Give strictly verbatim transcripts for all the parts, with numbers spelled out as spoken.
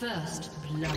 First blood.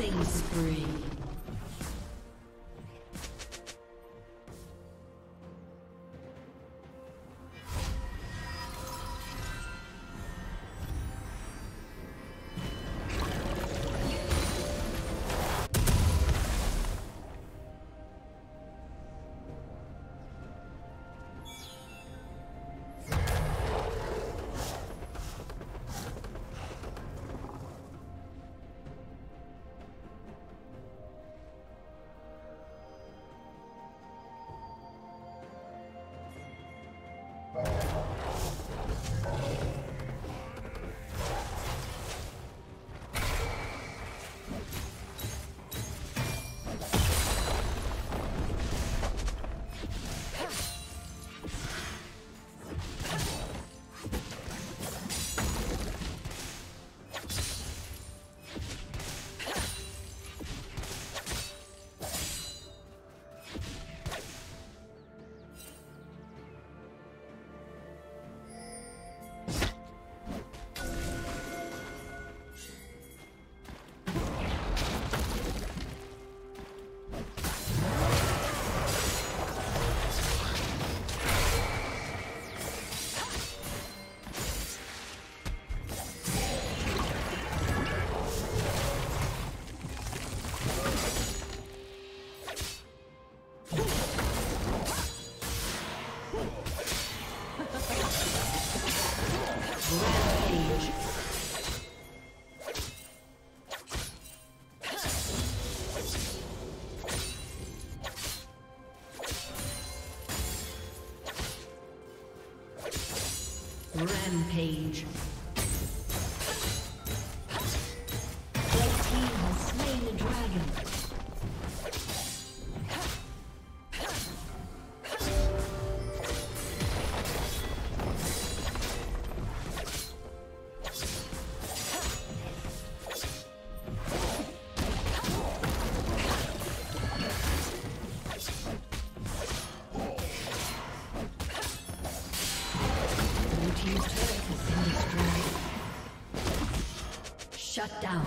Killing spree. Rampage. Shut down.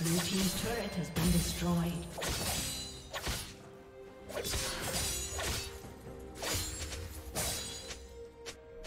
Blue team's turret has been destroyed.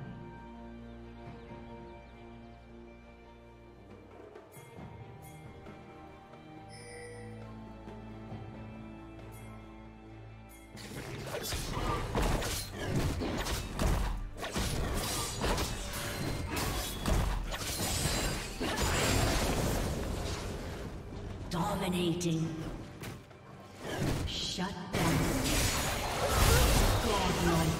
Dominating. Shut down. Godlike.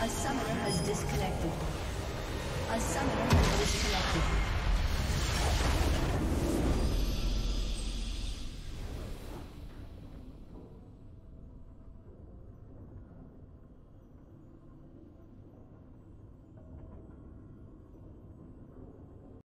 A summoner has disconnected. A summoner has disconnected.